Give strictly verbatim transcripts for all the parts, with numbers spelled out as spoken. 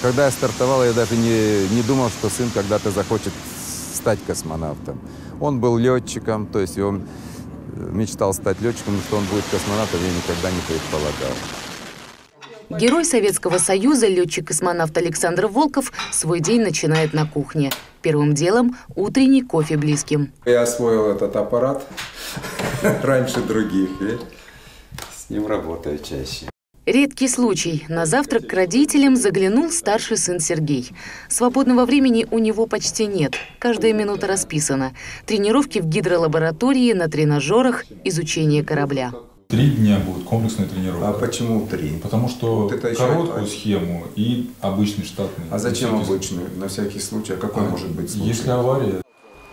Когда я стартовал, я даже не, не думал, что сын когда-то захочет стать космонавтом. Он был летчиком, то есть он мечтал стать летчиком, но что он будет космонавтом, я никогда не предполагал. Герой Советского Союза, летчик-космонавт Александр Волков, свой день начинает на кухне. Первым делом – утренний кофе близким. Я освоил этот аппарат раньше других, и с ним работаю чаще. Редкий случай. На завтрак к родителям заглянул старший сын Сергей. Свободного времени у него почти нет. Каждая минута расписана. Тренировки в гидролаборатории, на тренажерах, изучение корабля. Три дня будет комплексная тренировка. А почему три? Потому что вот короткую еще... схему и обычный штатный. А зачем обычный? На всякий случай. А какой а может быть случай? Если авария.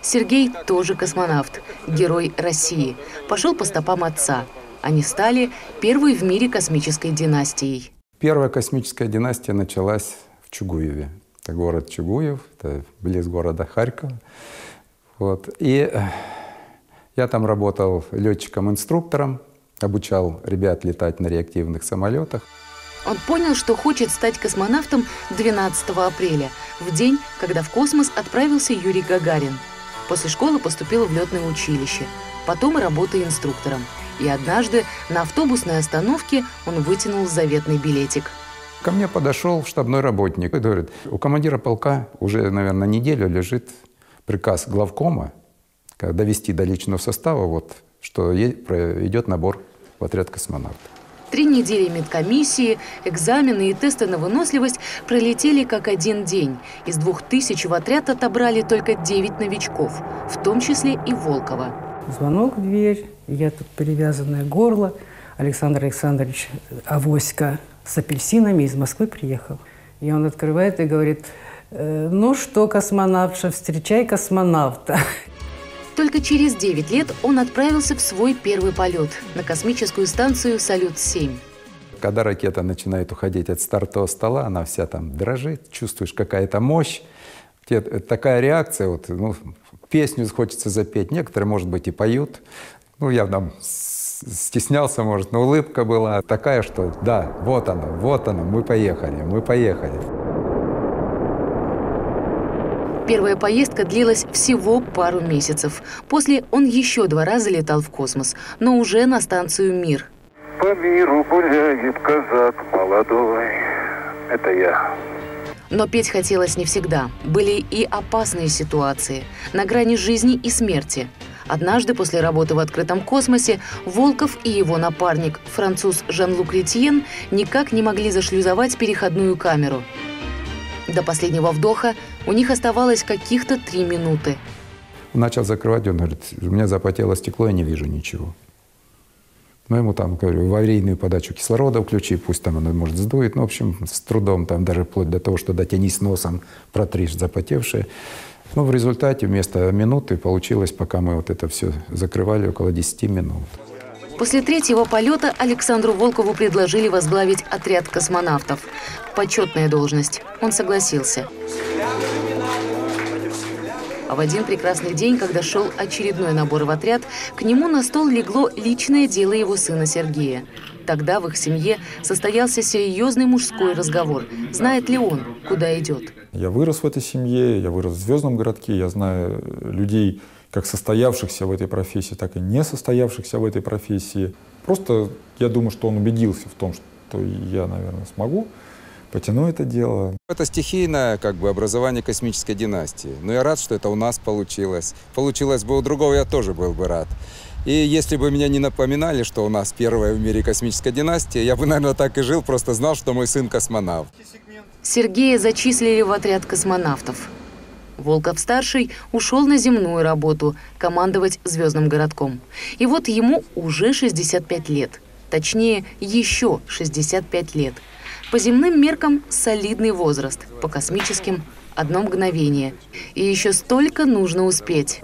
Сергей тоже космонавт. Герой России. Пошел по стопам отца. Они стали первой в мире космической династией. Первая космическая династия началась в Чугуеве. Это город Чугуев, это близ города Харькова. Вот. И я там работал летчиком-инструктором, обучал ребят летать на реактивных самолетах. Он понял, что хочет стать космонавтом двенадцатого апреля, в день, когда в космос отправился Юрий Гагарин. После школы поступил в летное училище, потом работал инструктором. И однажды на автобусной остановке он вытянул заветный билетик. Ко мне подошел штабной работник и говорит: у командира полка уже, наверное, неделю лежит приказ главкома довести до личного состава, вот, что идет набор в отряд космонавтов. Три недели медкомиссии, экзамены и тесты на выносливость пролетели как один день. Из двух тысяч в отряд отобрали только девять новичков, в том числе и Волкова. Звонок в дверь, я тут перевязанное горло. Александр Александрович Авоська с апельсинами из Москвы приехал. И он открывает и говорит: ну что, космонавтша, встречай космонавта. Только через девять лет он отправился в свой первый полет на космическую станцию «Салют семь». Когда ракета начинает уходить от стартового стола, она вся там дрожит, чувствуешь, какая-то мощь. Такая реакция, вот, ну, песню хочется запеть, некоторые, может быть, и поют. Ну, я там стеснялся, может, но улыбка была такая, что да, вот она, вот она, мы поехали, мы поехали. Первая поездка длилась всего пару месяцев. После он еще два раза летал в космос, но уже на станцию «Мир». По миру гуляет казак молодой. Это я. Но петь хотелось не всегда. Были и опасные ситуации, на грани жизни и смерти. Однажды после работы в открытом космосе Волков и его напарник, француз Жан-Люк Ретьен, никак не могли зашлюзовать переходную камеру. До последнего вдоха у них оставалось каких-то три минуты. Он начал закрывать, он говорит: у меня запотело стекло, я не вижу ничего. Ну, ему там, говорю, в аварийную подачу кислорода включи, пусть там оно, может, сдует. Ну, в общем, с трудом, там даже вплоть до того, что дотянись носом, протришь запотевшие. Ну, в результате вместо минуты получилось, пока мы вот это все закрывали, около десяти минут. После третьего полета Александру Волкову предложили возглавить отряд космонавтов. Почетная должность. Он согласился. А в один прекрасный день, когда шел очередной набор в отряд, к нему на стол легло личное дело его сына Сергея. Тогда в их семье состоялся серьезный мужской разговор. Знает ли он, куда идет? Я вырос в этой семье, я вырос в Звездном городке, я знаю людей, как состоявшихся в этой профессии, так и не состоявшихся в этой профессии. Просто я думаю, что он убедился в том, что я, наверное, смогу, потяну это дело. Это стихийное, как бы, образование космической династии. Но я рад, что это у нас получилось. Получилось бы у другого, я тоже был бы рад. И если бы меня не напоминали, что у нас первая в мире космическая династия, я бы, наверное, так и жил, просто знал, что мой сын космонавт. Сергея зачислили в отряд космонавтов. Волков-старший ушел на земную работу – командовать Звездным городком. И вот ему уже шестьдесят пять лет. Точнее, еще шестьдесят пять лет. По земным меркам – солидный возраст, по космическим – одно мгновение. И еще столько нужно успеть.